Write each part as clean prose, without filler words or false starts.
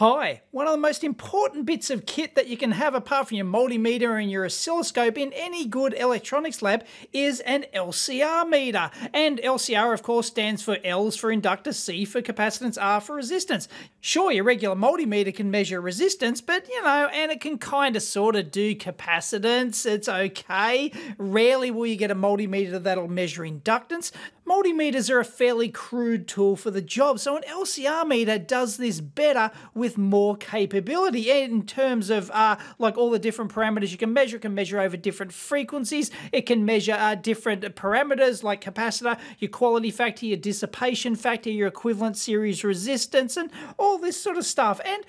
Hi! One of the most important bits of kit that you can have apart from your multimeter and your oscilloscope in any good electronics lab is an LCR meter. And LCR of course stands for L's for inductor, C for capacitance, R for resistance. Sure, your regular multimeter can measure resistance, but you know, and it can kinda sorta do capacitance, it's okay. Rarely will you get a multimeter that'll measure inductance. Multimeters are a fairly crude tool for the job, so an LCR meter does this better with more capability in terms of like all the different parameters you can measure. It can measure over different frequencies, it can measure different parameters like capacitor, your quality factor, your dissipation factor, your equivalent series resistance, and all this sort of stuff. And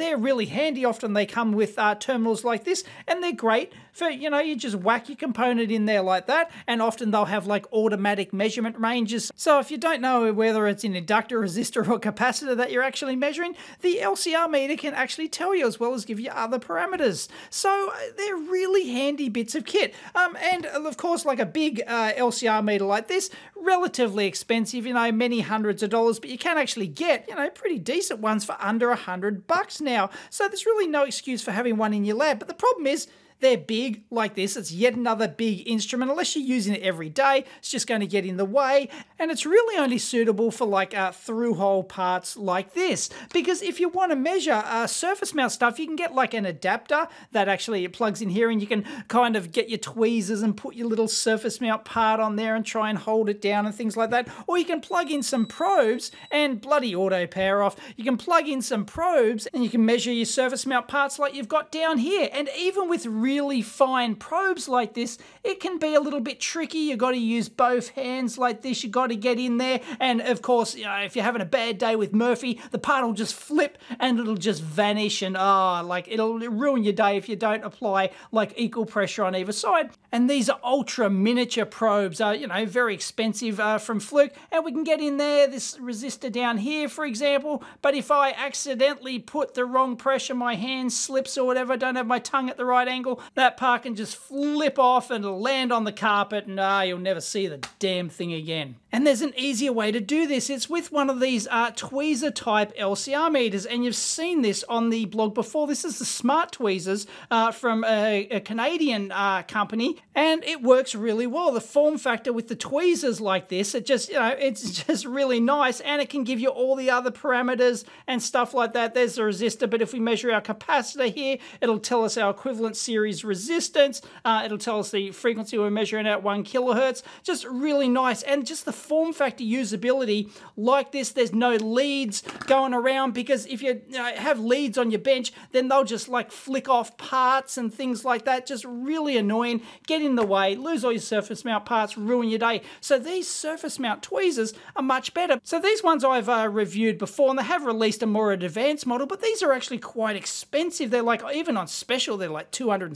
they're really handy. Often they come with terminals like this, and they're great for, you know, you just whack your component in there like that, and often they'll have like automatic measurement ranges. So if you don't know whether it's an inductor, resistor, or capacitor that you're actually measuring, the LCR meter can actually tell you as well as give you other parameters. So they're really handy bits of kit. And of course, like a big LCR meter like this, relatively expensive, you know, many hundreds of dollars, but you can actually get, you know, pretty decent ones for under $100 now. So there's really no excuse for having one in your lab. But the problem is, they're big like this. It's yet another big instrument. Unless you're using it every day, it's just going to get in the way. And it's really only suitable for like through-hole parts like this. Because if you want to measure surface mount stuff, you can get like an adapter that actually plugs in here, and you can kind of get your tweezers and put your little surface mount part on there and try and hold it down and things like that. Or you can plug in some probes and bloody auto power off. You can plug in some probes and you can measure your surface mount parts like you've got down here. And even with really fine probes like this, it can be a little bit tricky. You've got to use both hands like this. You've got to get in there, and of course, you know, if you're having a bad day with Murphy, the part will just flip and it'll just vanish, and like it'll ruin your day if you don't apply like equal pressure on either side. And these are ultra miniature probes, you know, very expensive from Fluke, and we can get in there this resistor down here, for example. But if I accidentally put the wrong pressure, my hand slips or whatever, I don't have my tongue at the right angle, that part can just flip off and it'll land on the carpet, and you'll never see the damn thing again. And there's an easier way to do this. It's with one of these tweezer type LCR meters, and you've seen this on the blog before. This is the Smart Tweezers from a Canadian company, and it works really well. The form factor with the tweezers like this, it just, you know, it's just really nice, and it can give you all the other parameters and stuff like that. There's the resistor, but if we measure our capacitor here, it'll tell us our equivalent series resistance. It'll tell us the frequency we're measuring at, 1 kilohertz. Just really nice, and just the form factor usability like this. There's no leads going around, because if you have leads on your bench, then they'll just like flick off parts and things like that. Just really annoying, get in the way, lose all your surface mount parts, ruin your day. So these surface mount tweezers are much better. So these ones I've reviewed before, and they have released a more advanced model, but these are actually quite expensive. They're like, even on special, they're like $270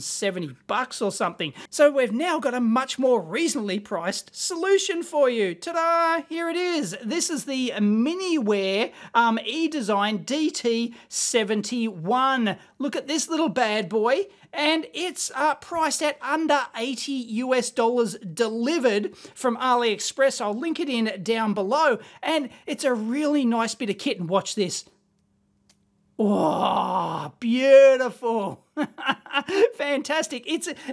or something. So we've now got a much more reasonably priced solution for you. Ta-da! Here it is. This is the Miniware eDesign DT71. Look at this little bad boy. And it's priced at under $80 delivered from AliExpress. I'll link it in down below. And it's a really nice bit of kit. And watch this. Oh, beautiful. Fantastic.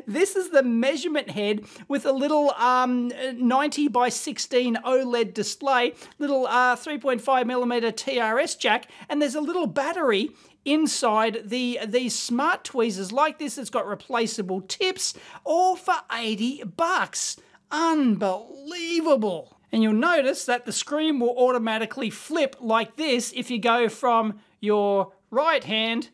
This is the measurement head with a little 90 by 16 OLED display, little 3.5mm TRS jack, and there's a little battery inside these smart tweezers like this. It's got replaceable tips, all for $80. Unbelievable. And you'll notice that the screen will automatically flip like this if you go from your right hand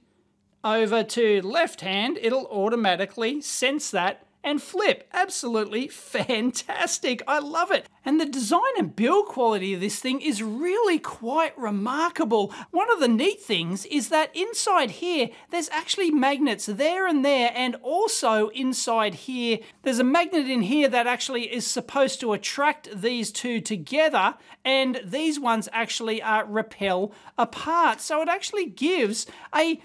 over to left hand. It'll automatically sense that and flip. Absolutely fantastic. I love it. And the design and build quality of this thing is really quite remarkable. One of the neat things is that inside here, there's actually magnets there and there, and also inside here, there's a magnet in here that actually is supposed to attract these two together, and these ones actually repel apart. So it actually gives a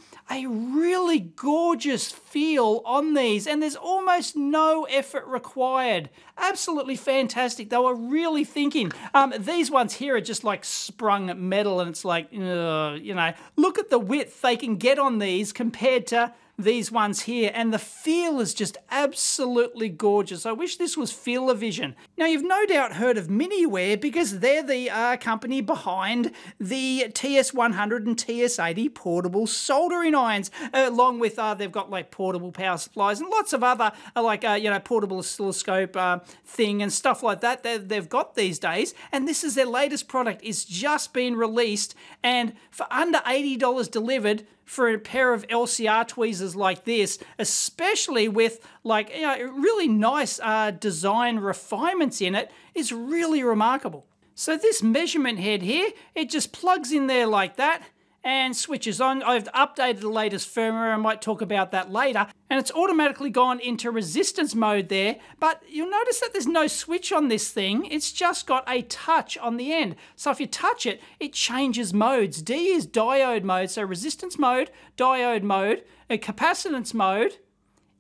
really gorgeous feel on these, and there's almost no effort required. Absolutely fantastic. They were really thinking. These ones here are just like sprung metal, and it's like, you know, look at the width they can get on these compared to these ones here, and the feel is just absolutely gorgeous. I wish this was Feel-O-Vision. Now, you've no doubt heard of Miniware because they're the company behind the TS-100 and TS-80 portable soldering irons, along with they've got like portable power supplies and lots of other like you know, portable oscilloscope thing and stuff like that they've got these days. And this is their latest product. It's just been released, and for under $80 delivered for a pair of LCR tweezers like this, especially with like, you know, really nice design refinements in it, is really remarkable. So this measurement head here, it just plugs in there like that and switches on. I've updated the latest firmware, I might talk about that later, and it's automatically gone into resistance mode there, but you'll notice that there's no switch on this thing, it's just got a touch on the end. So if you touch it, it changes modes. D is diode mode, so resistance mode, diode mode, a capacitance mode,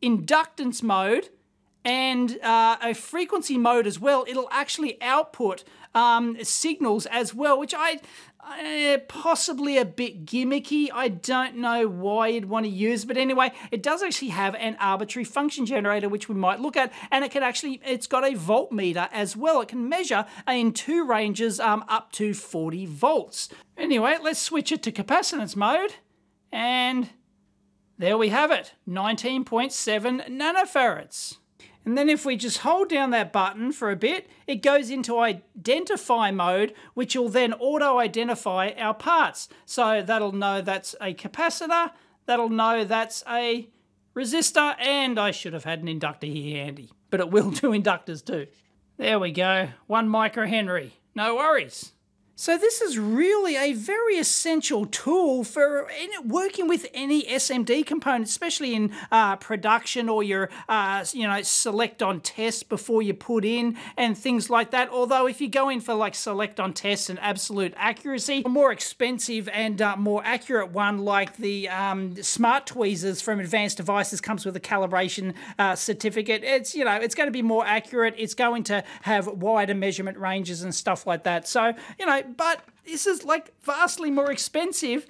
inductance mode, and a frequency mode as well. It'll actually output signals as well, which possibly a bit gimmicky. I don't know why you'd want to use, but anyway, it does actually have an arbitrary function generator, which we might look at, and it can actually, it's got a voltmeter as well. It can measure in two ranges up to 40 volts. Anyway, let's switch it to capacitance mode, and there we have it, 19.7 nanofarads. And then if we just hold down that button for a bit, it goes into identify mode, which will then auto-identify our parts. So that'll know that's a capacitor, that'll know that's a resistor, and I should have had an inductor here handy, but it will do inductors too. There we go, 1 microhenry, no worries. So this is really a very essential tool for working with any SMD component, especially in production, or your, you know, select on test before you put in and things like that. Although if you go in for like select on test and absolute accuracy, a more expensive and more accurate one like the Smart Tweezers from Advanced Devices comes with a calibration certificate. It's, you know, it's going to be more accurate. It's going to have wider measurement ranges and stuff like that. So, you know, but this is like vastly more expensive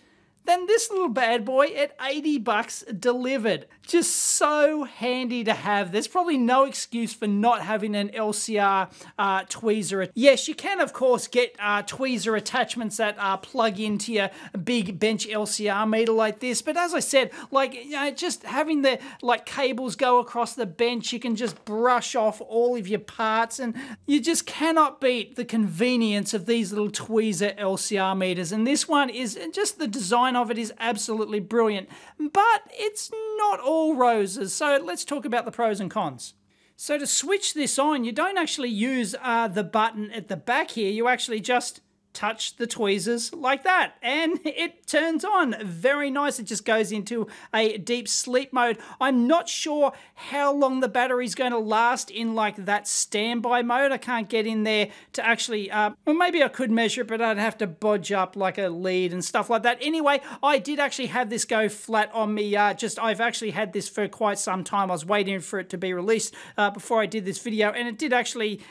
than this little bad boy at $80 delivered. Just so handy to have. There's probably no excuse for not having an LCR tweezer. Yes, you can of course get tweezer attachments that plug into your big bench LCR meter like this, but as I said, like, you know, just having the like cables go across the bench, you can just brush off all of your parts, and you just cannot beat the convenience of these little tweezer LCR meters. And this one is just, the design of it is absolutely brilliant, but it's not all roses. So let's talk about the pros and cons. So to switch this on, you don't actually use the button at the back here. You actually just touch the tweezers like that, and it turns on. Very nice. It just goes into a deep sleep mode. I'm not sure how long the battery's going to last in like that standby mode. I can't get in there to actually, well, maybe I could measure it, but I'd have to bodge up like a lead and stuff like that. Anyway, I did actually have this go flat on me. I've actually had this for quite some time. I was waiting for it to be released before I did this video, and it did actually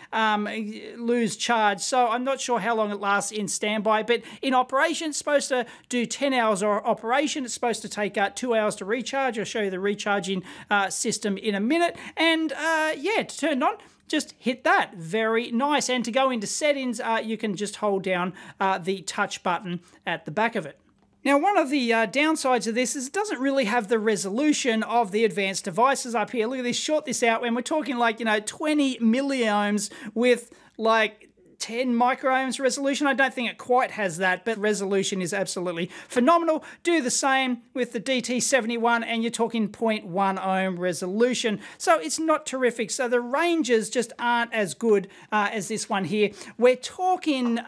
lose charge. So I'm not sure how long it lasts in standby, but in operation, it's supposed to do 10 hours of operation. It's supposed to take 2 hours to recharge. I'll show you the recharging system in a minute. And yeah, to turn it on, just hit that. Very nice. And to go into settings, you can just hold down the touch button at the back of it. Now, one of the downsides of this is it doesn't really have the resolution of the Advanced Devices up here. Look at this, short this out, and we're talking like, you know, 20 milliohms with like 10 microohms resolution. I don't think it quite has that, but resolution is absolutely phenomenal. Do the same with the DT71 and you're talking 0.1 ohm resolution. So it's not terrific. So the ranges just aren't as good as this one here. We're talking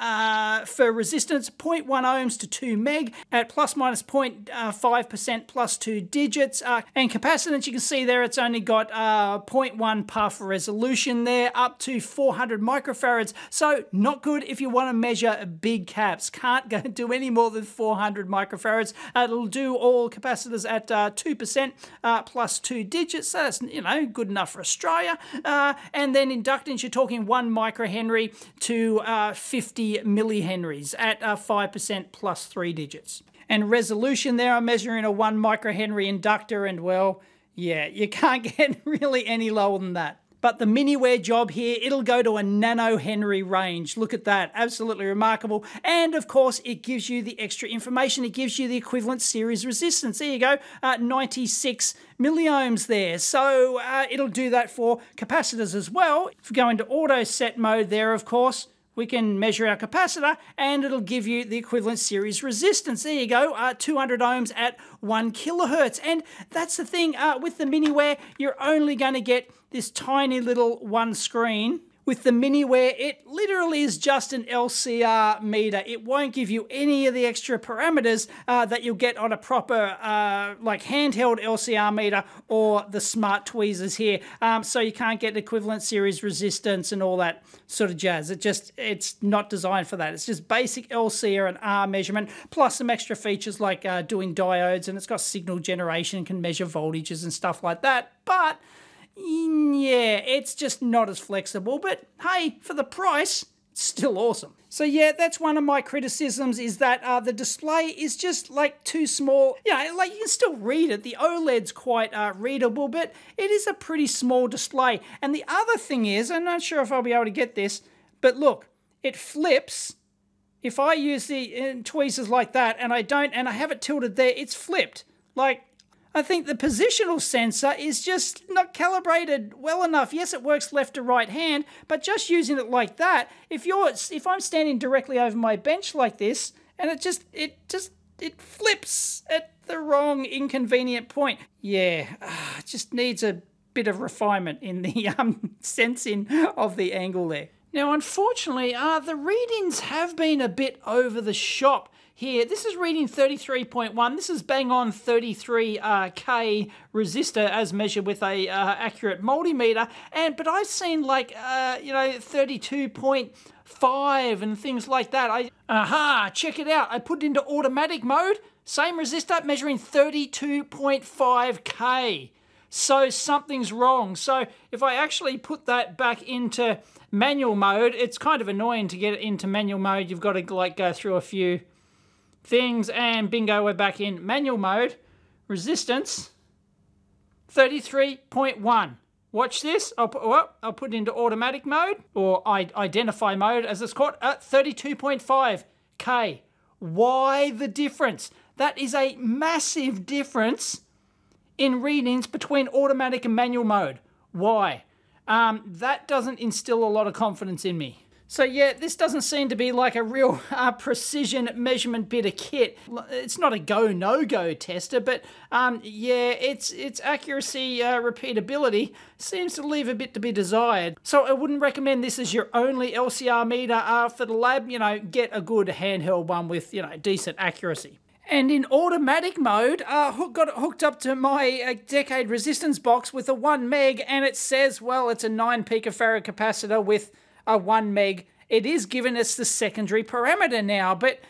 for resistance 0.1 ohms to 2 meg at plus minus 0.5% plus 2 digits. And capacitance, you can see there, it's only got 0.1 puff resolution there up to 400 microfarads. So Also, not good if you want to measure big caps. Can't go do any more than 400 microfarads. It'll do all capacitors at 2% plus 2 digits. So that's, you know, good enough for Australia. And then inductance, you're talking 1 microhenry to 50 millihenries at 5% plus 3 digits. And resolution there, I'm measuring a 1 microhenry inductor, and well, yeah, you can't get really any lower than that. But the Miniware job here, it'll go to a nanohenry range. Look at that, absolutely remarkable. And of course, it gives you the extra information. It gives you the equivalent series resistance. There you go, 96 milliohms there. So it'll do that for capacitors as well. If we go into auto set mode there, of course, we can measure our capacitor and it'll give you the equivalent series resistance. There you go, 200 ohms at 1 kilohertz. And that's the thing, with the Miniware, you're only gonna get this tiny little one screen. With the Miniware, it literally is just an LCR meter. It won't give you any of the extra parameters that you'll get on a proper like handheld LCR meter or the Smart Tweezers here. So you can't get equivalent series resistance and all that sort of jazz. It's not designed for that. It's just basic LCR and R measurement, plus some extra features like doing diodes, and it's got signal generation, can measure voltages and stuff like that. But yeah, it's just not as flexible, but hey, for the price, it's still awesome. So yeah, that's one of my criticisms, is that the display is just like too small. Yeah, like you can still read it. The OLED's quite readable, but it is a pretty small display. And the other thing is, I'm not sure if I'll be able to get this, but look, it flips. If I use the tweezers like that and I don't, and I have it tilted there, it's flipped. Like, I think the positional sensor is just not calibrated well enough. Yes, it works left to right hand, but just using it like that, if I'm standing directly over my bench like this, and it flips at the wrong inconvenient point. Yeah, it just needs a bit of refinement in the sensing of the angle there. Now, unfortunately, the readings have been a bit over the shop here. This is reading 33.1. This is bang on 33K resistor as measured with a accurate multimeter. But I've seen like, you know, 32.5 and things like that. Aha, check it out. I put it into automatic mode, same resistor measuring 32.5K. So something's wrong. So if I actually put that back into manual mode, it's kind of annoying to get it into manual mode. You've got to like go through a few things and bingo, we're back in manual mode. Resistance, 33.1. Watch this, I'll put it into automatic mode, or identify mode as it's called, at 32.5K. Why the difference? That is a massive difference in readings between automatic and manual mode. Why? That doesn't instill a lot of confidence in me. So yeah, this doesn't seem to be like a real precision measurement bit of kit. It's not a go no-go tester, but yeah, its accuracy repeatability seems to leave a bit to be desired. So I wouldn't recommend this as your only LCR meter for the lab. You know, get a good handheld one with, you know, decent accuracy. And in automatic mode, got it hooked up to my decade resistance box with a 1 meg, and it says, well, it's a 9 picofarad capacitor with a 1 meg. It is giving us the secondary parameter now, but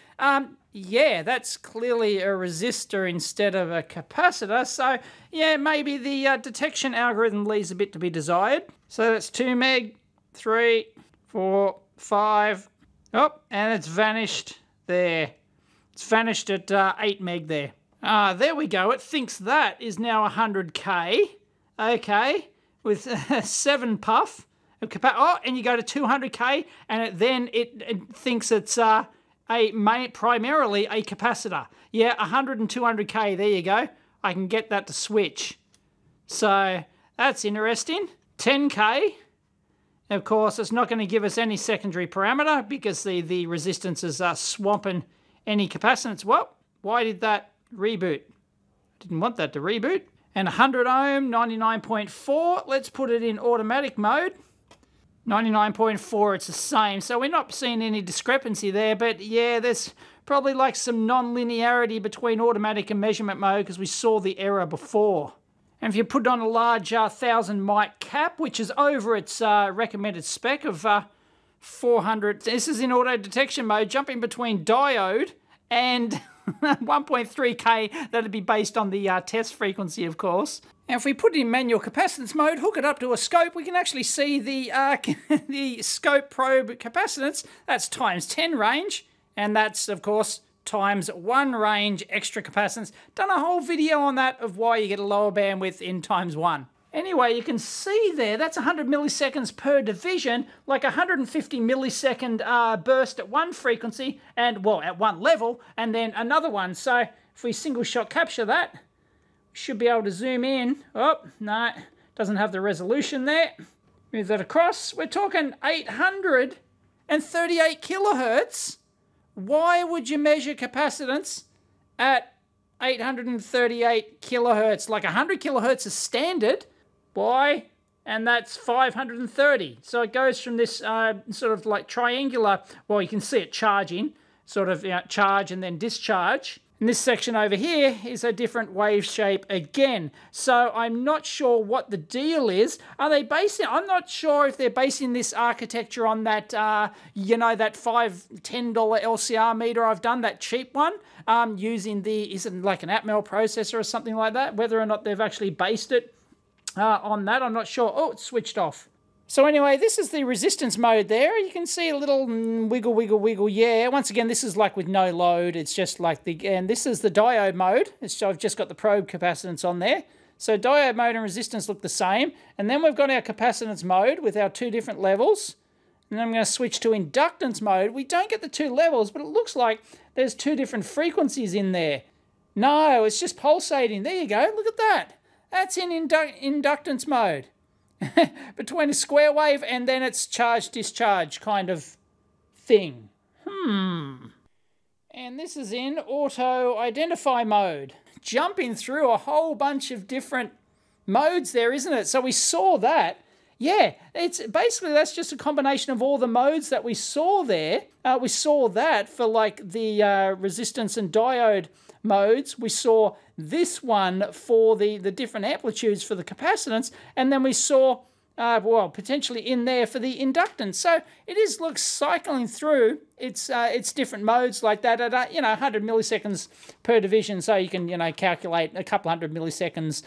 yeah, that's clearly a resistor instead of a capacitor. So yeah, maybe the detection algorithm leaves a bit to be desired. So that's 2 meg, 3, 4, 5, oh, and it's vanished there. It's vanished at 8 meg there. There we go. It thinks that is now 100K. Okay, with 7 puff. Oh, and you go to 200K, and then it thinks it's primarily a capacitor. Yeah, 100 and 200K, there you go. I can get that to switch. So that's interesting. 10K. Of course, it's not going to give us any secondary parameter because the resistances are swamping any capacitance. Well, why did that reboot? Didn't want that to reboot. And 100 ohm, 99.4. Let's put it in automatic mode. 99.4, it's the same, so we're not seeing any discrepancy there, but yeah, there's probably like some non-linearity between automatic and measurement mode because we saw the error before. And if you put on a large 1000 mic cap, which is over its recommended spec of 400. This is in auto detection mode, jumping between diode and 1.3K. That'd be based on the test frequency, of course. Now, if we put it in manual capacitance mode, hook it up to a scope, we can actually see the, the scope probe capacitance. That's times 10 range, and that's, of course, times 1 range extra capacitance. Done a whole video on that of why you get a lower bandwidth in times 1. Anyway, you can see there, that's 100 milliseconds per division, like 150 millisecond burst at one frequency, and, well, at one level, and then another one. So, if we single shot capture that, we should be able to zoom in. Oh, no, doesn't have the resolution there. Move that across. We're talking 838 kilohertz. Why would you measure capacitance at 838 kilohertz? Like 100 kilohertz is standard. Why? And that's 530. So it goes from this sort of like triangular, well, you can see it charging, sort of, you know, charge and then discharge. And this section over here is a different wave shape again. So I'm not sure what the deal is. Are they basing, I'm not sure if they're basing this architecture on that, you know, that $10 LCR meter I've done, that cheap one, using the, is it like an Atmel processor or something like that? Whether or not they've actually based it on that, I'm not sure. Oh, it's switched off. So anyway, this is the resistance mode there. You can see a little wiggle, wiggle, wiggle. Yeah, once again, this is like with no load. It's just like the, and this is the diode mode. So I've just got the probe capacitance on there. So diode mode and resistance look the same. And then we've got our capacitance mode with our two different levels. And I'm going to switch to inductance mode. We don't get the two levels, but it looks like there's two different frequencies in there. No, it's just pulsating. There you go. Look at that. That's in inductance mode. Between a square wave and then it's charge-discharge kind of thing. And this is in auto-identify mode. Jumping through a whole bunch of different modes there, isn't it? So we saw that. Yeah, it's basically, that's just a combination of all the modes that we saw there. We saw that for like the resistance and diode modes. We saw this one for the different amplitudes for the capacitance. And then we saw, well, potentially in there for the inductance. So it is, looks, cycling through its different modes like that at, you know, 100 milliseconds per division. So you can, you know, calculate a couple hundred milliseconds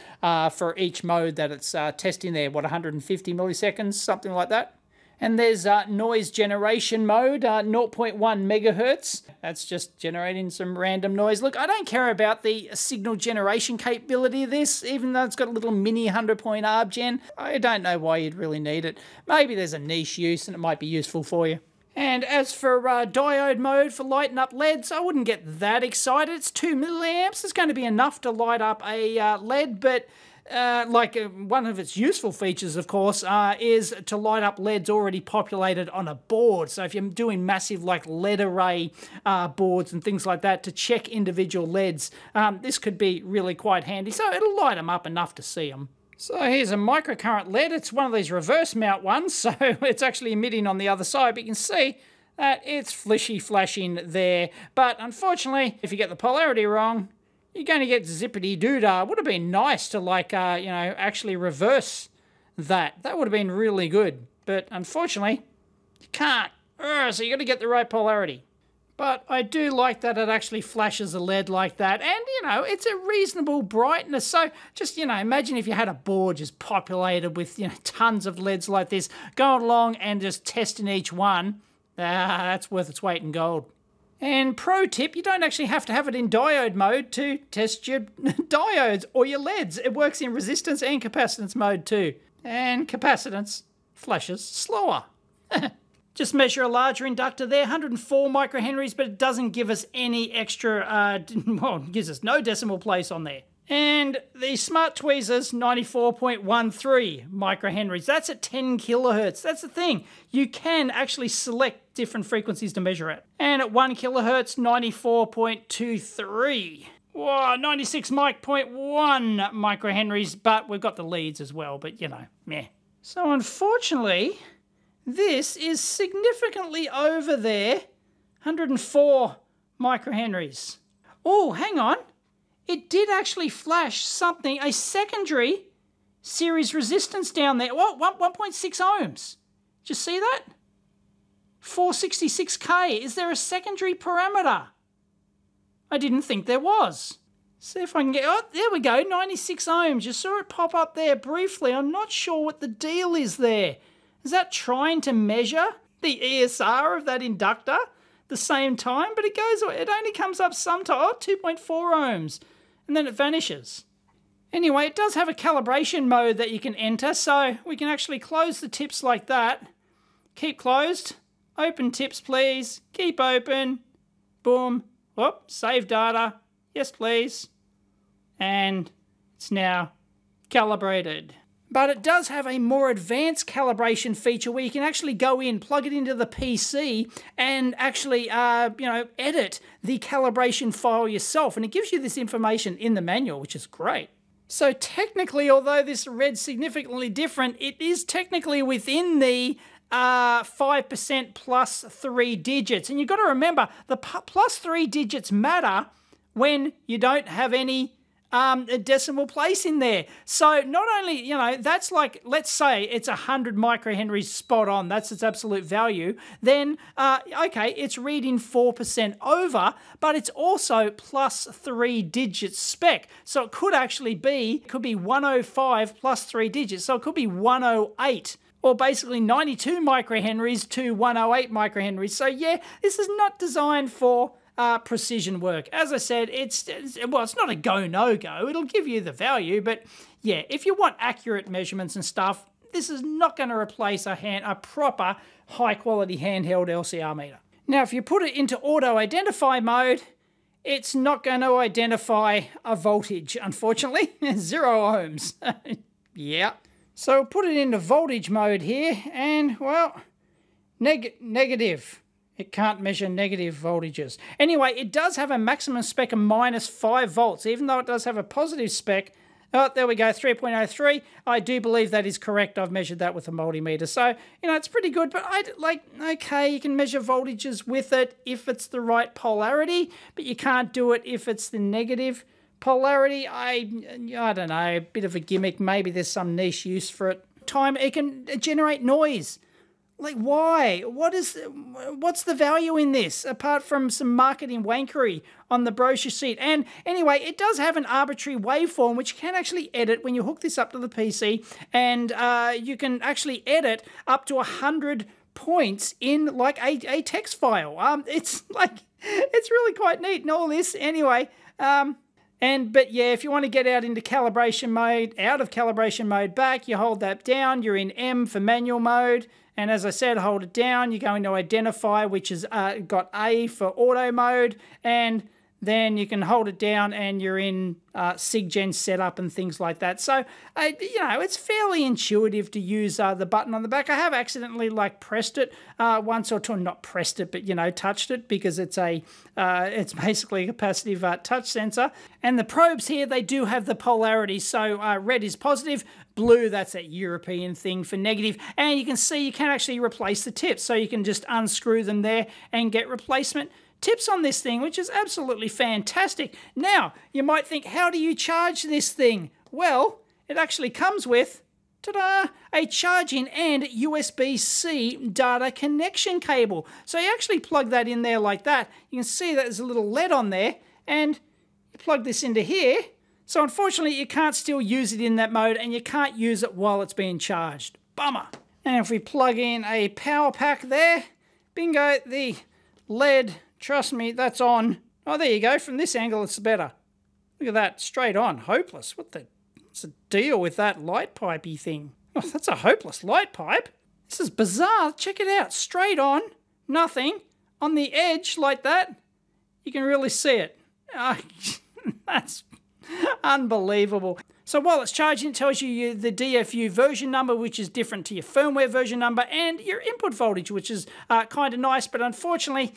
for each mode that it's testing there. What, 150 milliseconds, something like that. And there's noise generation mode, 0.1 megahertz. That's just generating some random noise. Look, I don't care about the signal generation capability of this, even though it's got a little mini 100-point ARB gen. I don't know why you'd really need it. Maybe there's a niche use and it might be useful for you. And as for diode mode for lighting up LEDs, I wouldn't get that excited. It's 2 milliamps. It's going to be enough to light up a LED, but... one of its useful features, of course, is to light up LEDs already populated on a board. So if you're doing massive, like, LED array boards and things like that to check individual LEDs, this could be really quite handy. So it'll light them up enough to see them. So here's a microcurrent LED. It's one of these reverse mount ones, so it's actually emitting on the other side, but you can see that it's flishy flashing there. But unfortunately, if you get the polarity wrong, you're going to get zippity-doodah. Would have been nice to, like, you know, actually reverse that. That would have been really good. But unfortunately, you can't. So you got to get the right polarity. But I do like that it actually flashes a LED like that. And, you know, it's a reasonable brightness. So just, you know, imagine if you had a board just populated with, you know, tons of LEDs like this, going along and just testing each one. That's worth its weight in gold. And pro tip, you don't actually have to have it in diode mode to test your diodes or your LEDs. It works in resistance and capacitance mode too. And capacitance flashes slower. Just measure a larger inductor there, 104 microhenries, but it doesn't give us any extra, well, it gives us no decimal place on there. And the Smart Tweezers, 94.13 microhenries. That's at 10 kilohertz. That's the thing. You can actually select different frequencies to measure it. And at 1 kilohertz, 94.23. Wow, 96.1 microhenries, but we've got the leads as well, but, you know, meh. So unfortunately, this is significantly over there, 104 microhenries. Oh, hang on. It did actually flash something, a secondary series resistance down there. Oh, 1.6 ohms. Did you see that? 466K, is there a secondary parameter? I didn't think there was. See if I can get, oh, there we go, 96 ohms. You saw it pop up there briefly. I'm not sure what the deal is there. Is that trying to measure the ESR of that inductor at the same time? But it goes, it only comes up sometime, oh, 2.4 ohms, and then it vanishes. Anyway, it does have a calibration mode that you can enter, so we can actually close the tips like that. Keep closed, open tips please, keep open, boom, whoop, save data, yes please, and it's now calibrated. But it does have a more advanced calibration feature where you can actually go in, plug it into the PC, and actually, edit the calibration file yourself. And it gives you this information in the manual, which is great. So technically, although this reads significantly different, it is technically within the 5% plus 3 digits. And you've got to remember, the plus 3 digits matter when you don't have any a decimal place in there. So not only, that's like, let's say it's 100 microhenries spot on, that's its absolute value, then, okay, it's reading 4% over, but it's also plus 3 digits spec. So it could actually be, it could be 105 plus 3 digits, so it could be 108. Or basically 92 microhenries to 108 microhenries. So yeah, this is not designed for precision work. As I said, it's not a go, no go. It'll give you the value, but yeah, if you want accurate measurements and stuff, this is not going to replace a proper high quality handheld LCR meter. Now, if you put it into auto identify mode, it's not going to identify a voltage, unfortunately. 0 ohms. Yeah. So put it into voltage mode here, and well, negative. It can't measure negative voltages. Anyway, it does have a maximum spec of -5 volts, even though it does have a positive spec. Oh, there we go, 3.03. I do believe that is correct. I've measured that with a multimeter. So, it's pretty good, but okay, you can measure voltages with it if it's the right polarity, but you can't do it if it's the negative polarity. I don't know, a bit of a gimmick. Maybe there's some niche use for it. It can generate noise. Like, why? What's the value in this, apart from some marketing wankery on the brochure sheet? And anyway, it does have an arbitrary waveform, which you can actually edit when you hook this up to the PC, and you can actually edit up to 100 points in, like, a text file. It's really quite neat and all this. Anyway, but yeah, if you want to get out into calibration mode, out of calibration mode back, you hold that down, you're in M for manual mode, and as I said, hold it down, you're going to identify, which is got A for auto mode, and then you can hold it down and you're in SIGGEN setup and things like that. So, it's fairly intuitive to use the button on the back. I have accidentally pressed it once or two, not pressed it, but, touched it, because it's basically a capacitive touch sensor. And the probes here, they do have the polarity. So red is positive, blue, that's that European thing for negative. And you can see you can actually replace the tips. So you can just unscrew them there and get replacement tips on this thing, which is absolutely fantastic. Now, you might think, how do you charge this thing? Well, it actually comes with, ta-da, a charging and USB-C data connection cable. So you actually plug that in there like that. You can see that there's a little LED on there, and you plug this into here. So unfortunately, you can't still use it in that mode, and you can't use it while it's being charged. Bummer. And if we plug in a power pack there, bingo, the LED, trust me, that's on. Oh, there you go. From this angle, it's better. Look at that. Straight on. Hopeless. What's the deal with that light pipey thing? Oh, that's a hopeless light pipe. This is bizarre. Check it out. Straight on. Nothing. On the edge like that, you can really see it. Oh, that's unbelievable. So while it's charging, it tells you the DFU version number, which is different to your firmware version number, and your input voltage, which is kind of nice, but unfortunately,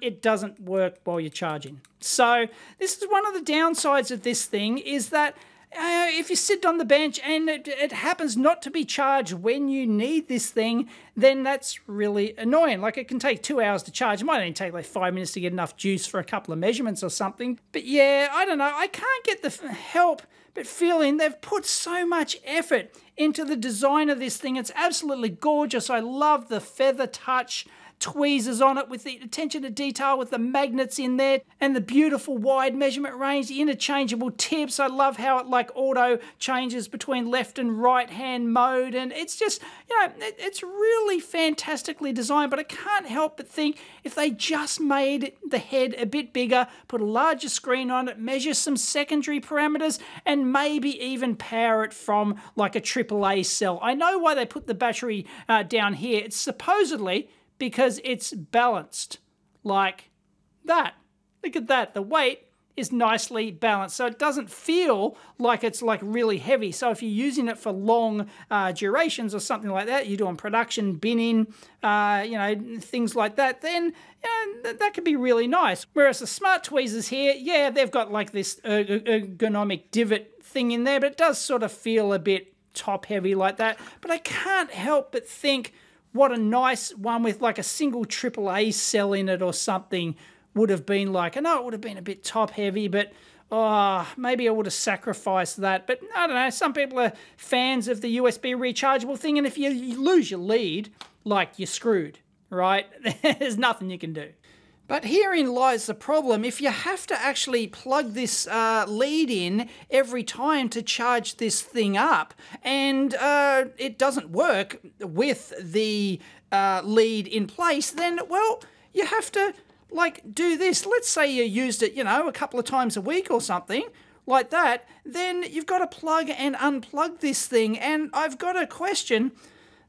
it doesn't work while you're charging. So this is one of the downsides of this thing, is that if you sit on the bench and it happens not to be charged when you need this thing, then that's really annoying. Like, it can take 2 hours to charge. It might only take like 5 minutes to get enough juice for a couple of measurements or something. But yeah, I don't know. I can't get the help but feeling they've put so much effort into the design of this thing. It's absolutely gorgeous. I love the feather touch tweezers on it, with the attention to detail with the magnets in there, and the beautiful wide measurement range, the interchangeable tips. I love how it like auto changes between left and right hand mode, and it's just, you know, it's really fantastically designed. But I can't help but think if they just made the head a bit bigger, put a larger screen on it, measure some secondary parameters, and maybe even power it from like a AAA cell. I know why they put the battery down here. It's supposedly because it's balanced like that. Look at that. The weight is nicely balanced, so it doesn't feel like it's like really heavy. So if you're using it for long durations or something like that, you're doing production, binning, you know, things like that, then that could be really nice. Whereas the Smart Tweezers here, yeah, they've got like this ergonomic divot thing in there, but it does sort of feel a bit top heavy like that. But I can't help but think what a nice one with like a single AAA cell in it or something would have been like. I know it would have been a bit top heavy, but maybe I would have sacrificed that. But I don't know, some people are fans of the USB rechargeable thing, and if you lose your lead, like, you're screwed, right? There's nothing you can do. But herein lies the problem. If you have to actually plug this lead in every time to charge this thing up, and it doesn't work with the lead in place, then, well, you have to, like, do this. Let's say you used it, you know, a couple of times a week or something like that, then you've got to plug and unplug this thing. And I've got to question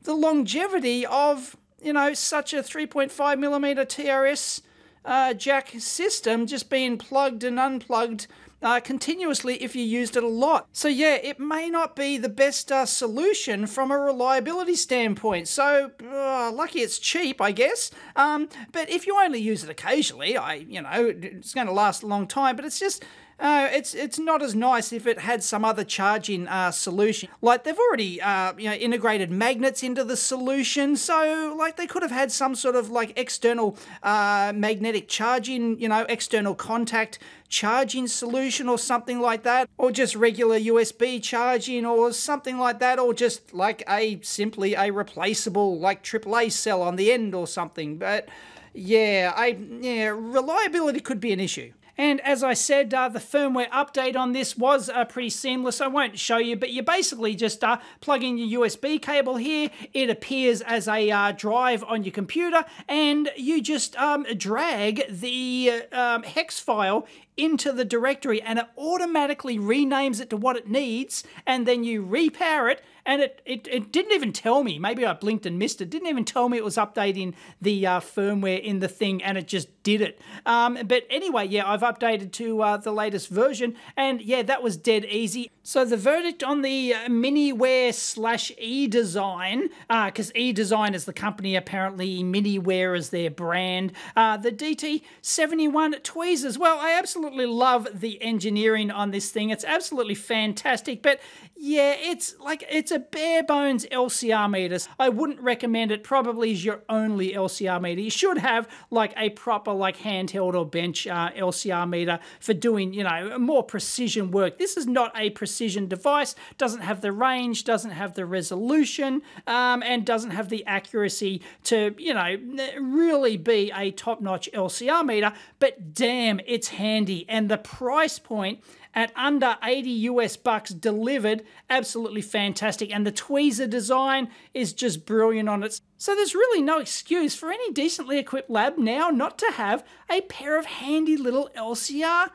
the longevity of, you know, such a 3.5mm TRS jack system just being plugged and unplugged continuously if you used it a lot. So yeah, it may not be the best solution from a reliability standpoint. So lucky it's cheap, I guess. But if you only use it occasionally, you know, it's going to last a long time. But it's just, it's not as nice if it had some other charging solution. Like, they've already you know, integrated magnets into the solution, so like they could have had some sort of like external magnetic charging, you know, external contact charging solution or something like that, or just regular USB charging or something like that, or just like a simply a replaceable like AAA cell on the end or something. But yeah, reliability could be an issue. And as I said, the firmware update on this was pretty seamless. I won't show you, but you basically just plug in your USB cable here. It appears as a drive on your computer, and you just drag the hex file into the directory, and it automatically renames it to what it needs, and then you repower it. And it didn't even tell me. Maybe I blinked and missed it. Didn't even tell me it was updating the firmware in the thing, and it just did it. But anyway, yeah, I've updated to the latest version, and yeah, that was dead easy. So the verdict on the Miniware / eDesign, because eDesign is the company apparently, Miniware is their brand, the DT71 tweezers. Well, I absolutely love the engineering on this thing. It's absolutely fantastic, but yeah, it's a bare bones LCR meter. I wouldn't recommend it. Probably is your only LCR meter. You should have like a proper like handheld or bench LCR meter for doing, you know, more precision work. This is not a precision device. Doesn't have the range, doesn't have the resolution, and doesn't have the accuracy to, you know, really be a top-notch LCR meter. But damn, it's handy, and the price point at under $80 delivered, absolutely fantastic. And the tweezer design is just brilliant on it. So there's really no excuse for any decently equipped lab now not to have a pair of handy little LCR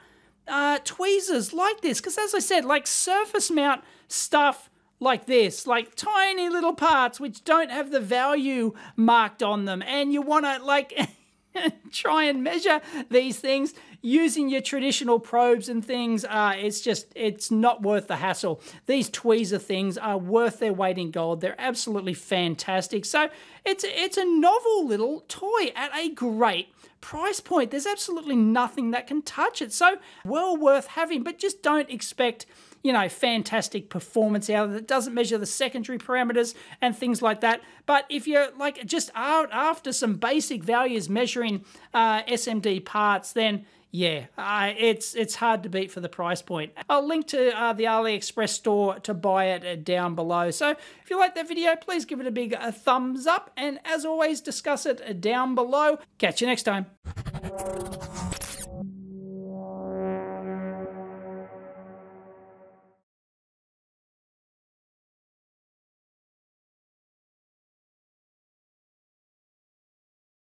tweezers like this. Because as I said, like surface mount stuff like this, like tiny little parts which don't have the value marked on them, and you want to like try and measure these things using your traditional probes and things, it's just, it's not worth the hassle. These tweezer things are worth their weight in gold. They're absolutely fantastic. So it's a novel little toy at a great price point. There's absolutely nothing that can touch it. So well worth having, but just don't expect, you know, fantastic performance out of it. It doesn't measure the secondary parameters and things like that. But if you're like just out after some basic values measuring SMD parts, then Yeah, it's hard to beat for the price point. I'll link to the AliExpress store to buy it down below. So if you like that video, please give it a big thumbs up. And as always, discuss it down below. Catch you next time.